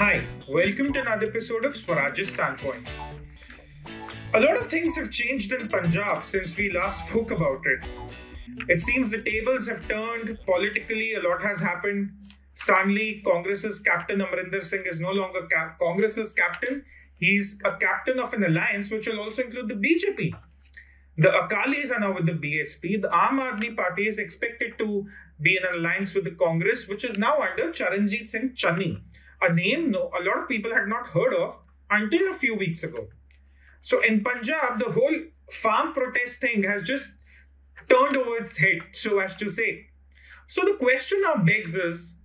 Hi, welcome to another episode of Swaraj's Standpoint. A lot of things have changed in Punjab since we last spoke about it. It seems the tables have turned politically, a lot has happened. Suddenly, Congress's Captain Amarinder Singh is no longer Congress's captain. He's a captain of an alliance which will also include the BJP. The Akalis are now with the BSP. The Aam Aadmi Party is expected to be in an alliance with the Congress, which is now under Charanjit Singh Channi, a name a lot of people had not heard of until a few weeks ago. So in Punjab, the whole farm protest thing has just turned over its head, so as to say. So the question now begs is,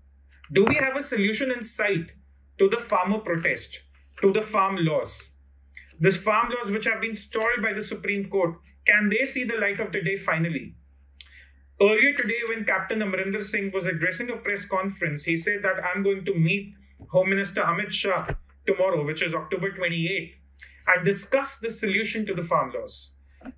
do we have a solution in sight to the farmer protest, to the farm laws? These farm laws which have been stalled by the Supreme Court, can they see the light of the day finally? Earlier today, when Captain Amarinder Singh was addressing a press conference, he said that I'm going to meet Home Minister Amit Shah tomorrow, which is October 28th, and discuss the solution to the farm laws.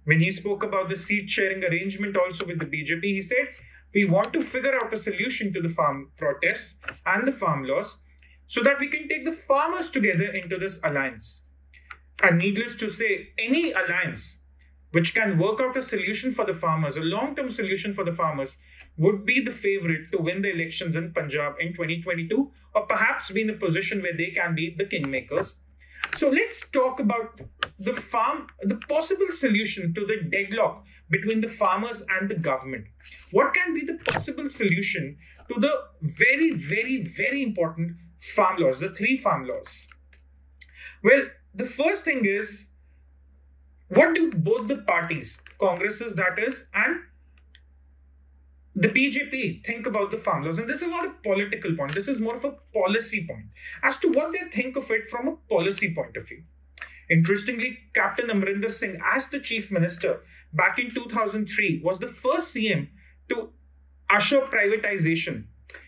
When he spoke about the seat sharing arrangement also with the BJP, he said, we want to figure out a solution to the farm protests and the farm laws so that we can take the farmers together into this alliance. And needless to say, any alliance which can work out a solution for the farmers, a long-term solution for the farmers, would be the favorite to win the elections in Punjab in 2022, or perhaps be in a position where they can be the kingmakers. So let's talk about the possible solution to the deadlock between the farmers and the government. What can be the possible solution to the very, very, very important farm laws, the three farm laws? Well, the first thing is, what do both the parties, Congresses that is, and the BJP think about the farm laws? And this is not a political point, this is more of a policy point, as to what they think of it from a policy point of view. Interestingly, Captain Amarinder Singh, as the Chief Minister back in 2003, was the first CM to usher privatization.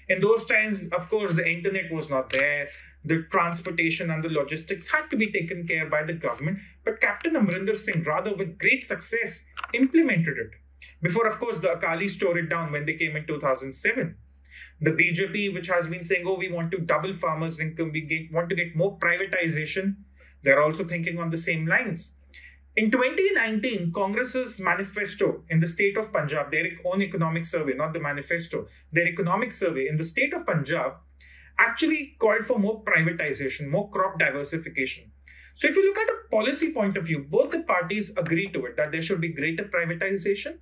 In those times, of course, the internet was not there. The transportation and the logistics had to be taken care of by the government. But Captain Amarinder Singh, rather with great success, implemented it. Before, of course, the Akalis tore it down when they came in 2007. The BJP, which has been saying, oh, we want to double farmers' income, we want to get more privatization, they're also thinking on the same lines. In 2019, Congress's manifesto in the state of Punjab, their own economic survey, not the manifesto, their economic survey in the state of Punjab actually called for more privatization, more crop diversification. So if you look at a policy point of view, both the parties agree to it, that there should be greater privatization,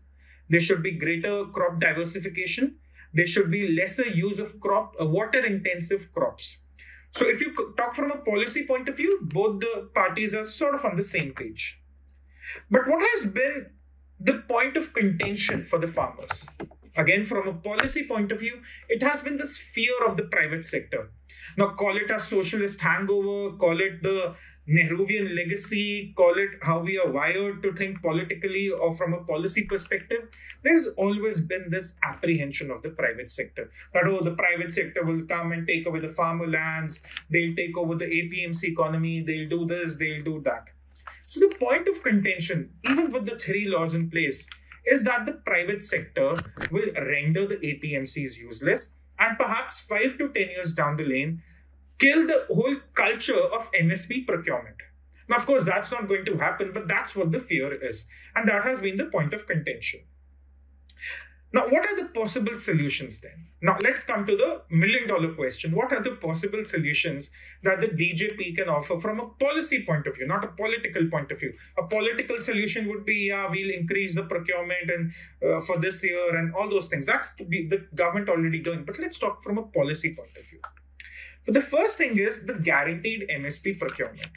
there should be greater crop diversification, there should be lesser use of water-intensive crops. So if you talk from a policy point of view, both the parties are sort of on the same page. But what has been the point of contention for the farmers? Again, from a policy point of view, it has been this fear of the private sector. Now, call it a socialist hangover, call it the Nehruvian legacy, call it how we are wired to think politically or from a policy perspective. There's always been this apprehension of the private sector. That, oh, the private sector will come and take away the farmer lands, they'll take over the APMC economy, they'll do this, they'll do that. So the point of contention, even with the three laws in place, is that the private sector will render the APMCs useless and perhaps 5 to 10 years down the lane, kill the whole culture of MSP procurement. Now, of course, that's not going to happen, but that's what the fear is. And that has been the point of contention. Now, what are the possible solutions then? Now, let's come to the million-dollar question. What are the possible solutions that the BJP can offer from a policy point of view, not a political point of view? A political solution would be, yeah, we'll increase the procurement and for this year and all those things. That's the government already doing. But let's talk from a policy point of view. So the first thing is the guaranteed MSP procurement.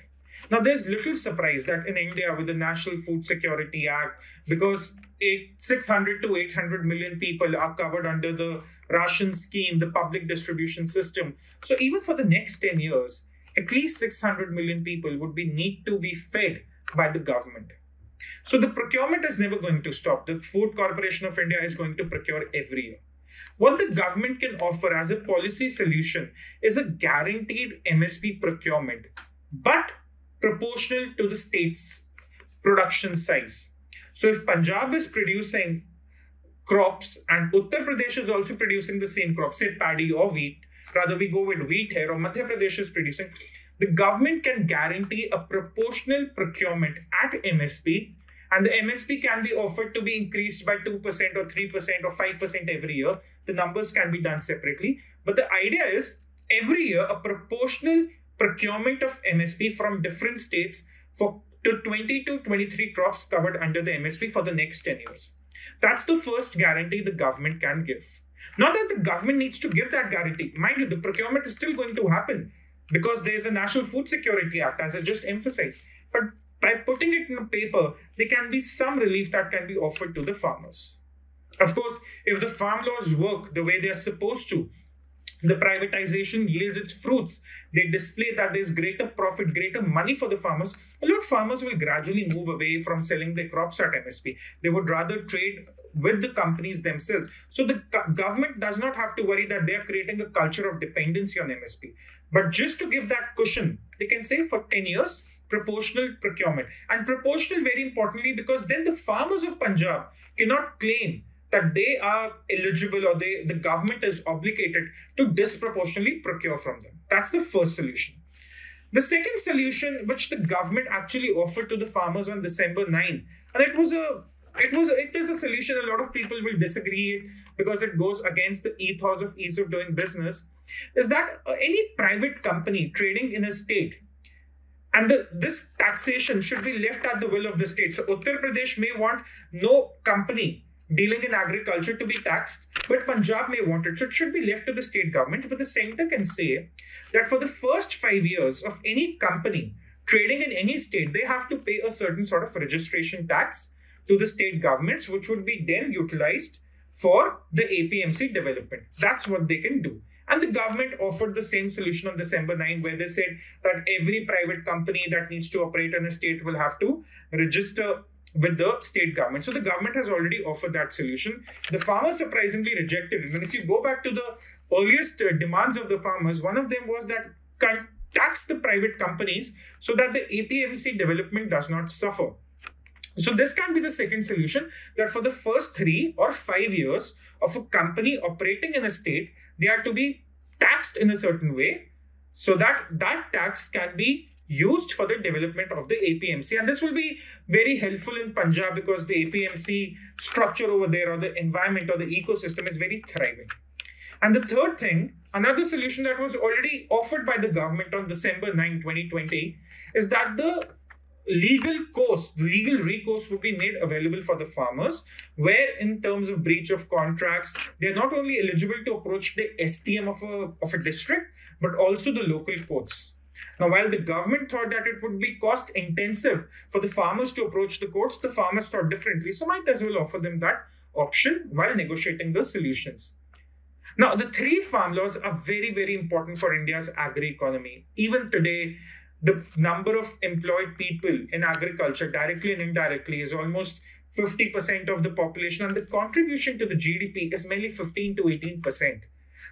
Now, there's little surprise that in India, with the National Food Security Act, because 600 to 800 million people are covered under the ration scheme, the public distribution system. So even for the next 10 years, at least 600 million people would need to be fed by the government. So the procurement is never going to stop. The Food Corporation of India is going to procure every year. What the government can offer as a policy solution is a guaranteed MSP procurement, but proportional to the state's production size. So if Punjab is producing crops and Uttar Pradesh is also producing the same crops, say paddy or wheat, rather we go with wheat here, or Madhya Pradesh is producing, the government can guarantee a proportional procurement at MSP, and the MSP can be offered to be increased by 2% or 3% or 5% every year. The numbers can be done separately. But the idea is every year a proportional procurement of MSP from different states for to 20 to 23 crops covered under the MSP for the next 10 years. That's the first guarantee the government can give. Not that the government needs to give that guarantee. Mind you, the procurement is still going to happen because there's the National Food Security Act, as I just emphasized. But by putting it in a paper, there can be some relief that can be offered to the farmers. Of course, if the farm laws work the way they are supposed to, the privatization yields its fruits. They display that there's greater profit, greater money for the farmers. A lot of farmers will gradually move away from selling their crops at MSP. They would rather trade with the companies themselves. So the government does not have to worry that they are creating a culture of dependency on MSP. But just to give that cushion, they can say for 10 years, proportional procurement. And proportional very importantly, because then the farmers of Punjab cannot claim that they are eligible or the government is obligated to disproportionately procure from them. That's the first solution. The second solution, which the government actually offered to the farmers on December 9, and it is a solution a lot of people will disagree with because it goes against the ethos of ease of doing business, is that any private company trading in a state, and this taxation should be left at the will of the state. So Uttar Pradesh may want no company dealing in agriculture to be taxed, but Punjab may want it. So it should be left to the state government, but the center can say that for the first 5 years of any company trading in any state, they have to pay a certain sort of registration tax to the state governments, which would be then utilized for the APMC development. That's what they can do. And the government offered the same solution on December 9, where they said that every private company that needs to operate in a state will have to register with the state government. So the government has already offered that solution. The farmers surprisingly rejected it. And if you go back to the earliest demands of the farmers, one of them was that tax the private companies so that the APMC development does not suffer. So this can be the second solution, that for the first 3 or 5 years of a company operating in a state, they are to be taxed in a certain way so that that tax can be used for the development of the APMC. And this will be very helpful in Punjab because the APMC structure over there, or the environment or the ecosystem, is very thriving. And the third thing, another solution that was already offered by the government on December 9, 2020, is that the legal recourse would be made available for the farmers, where in terms of breach of contracts, they're not only eligible to approach the STM of a district, but also the local courts. Now, while the government thought that it would be cost intensive for the farmers to approach the courts, the farmers thought differently. So might as well offer them that option while negotiating the solutions. Now, the three farm laws are very, very important for India's agri-economy. Even today, the number of employed people in agriculture, directly and indirectly, is almost 50% of the population, and the contribution to the GDP is mainly 15 to 18%.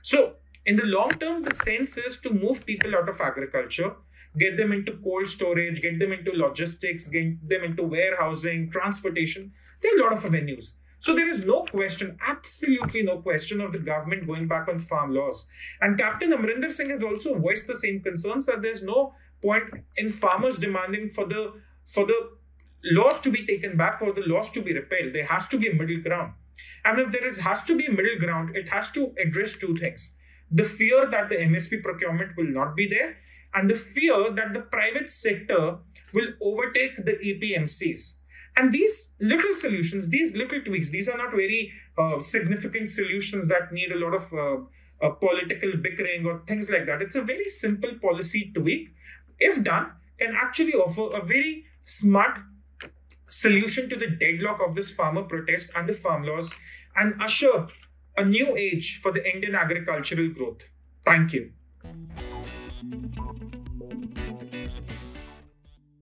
So in the long term, the sense is to move people out of agriculture, get them into cold storage, get them into logistics, get them into warehousing, transportation. There are a lot of avenues. So there is no question, absolutely no question, of the government going back on farm laws. And Captain Amarinder Singh has also voiced the same concerns, that there's no point in farmers demanding for the laws to be taken back or the laws to be repealed. There has to be a middle ground. And if there has to be a middle ground, it has to address two things: the fear that the MSP procurement will not be there, and the fear that the private sector will overtake the APMCs. And these little solutions, these little tweaks, these are not very significant solutions that need a lot of political bickering or things like that. It's a very simple policy tweak, if done, can actually offer a very smart solution to the deadlock of this farmer protest and the farm laws, and usher a new age for the Indian agricultural growth. Thank you.